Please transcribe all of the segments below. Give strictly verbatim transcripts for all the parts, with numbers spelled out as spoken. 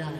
blood.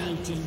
Dominating.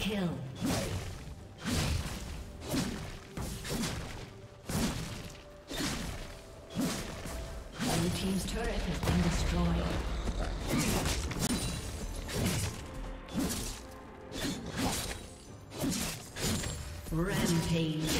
Kill. Blue team's turret has been destroyed. Rampage.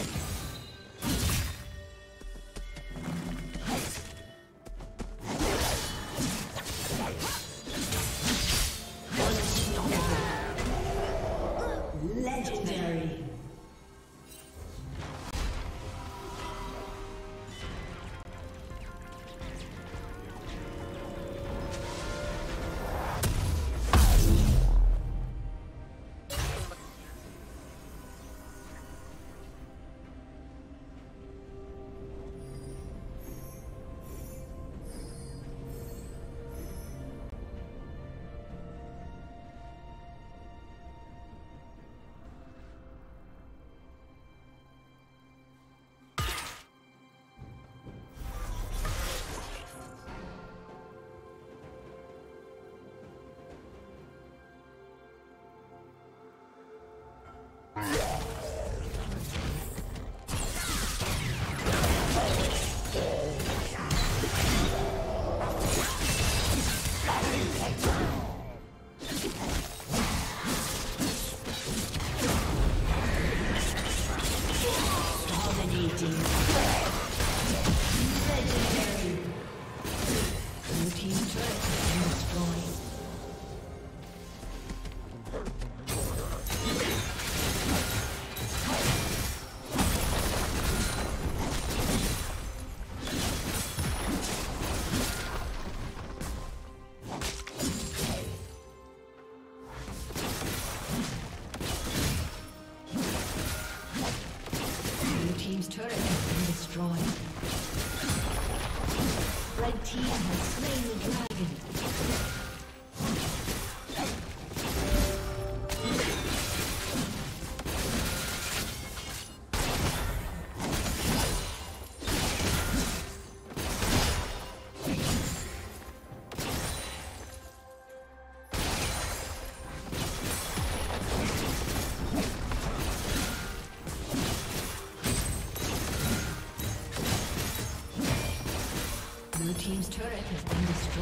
Blue team's turret has been destroyed.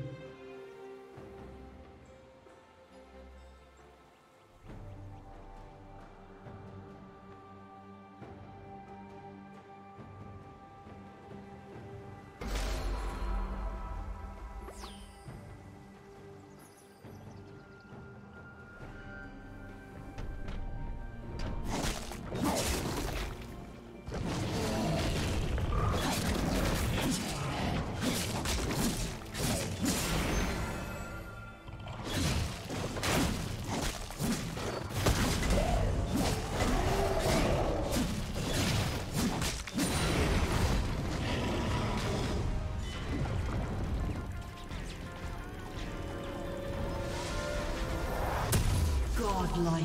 Like.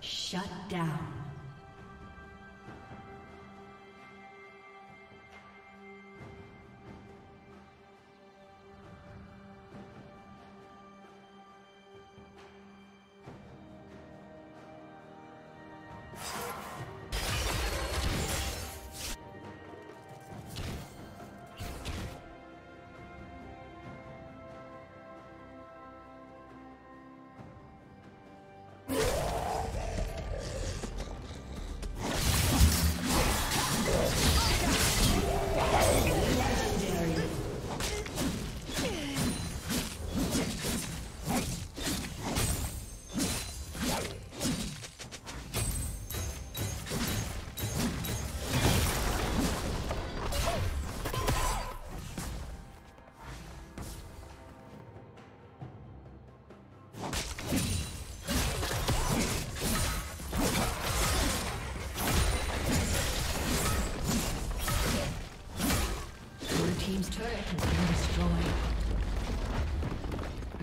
Shut down. Blue team's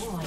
Boy.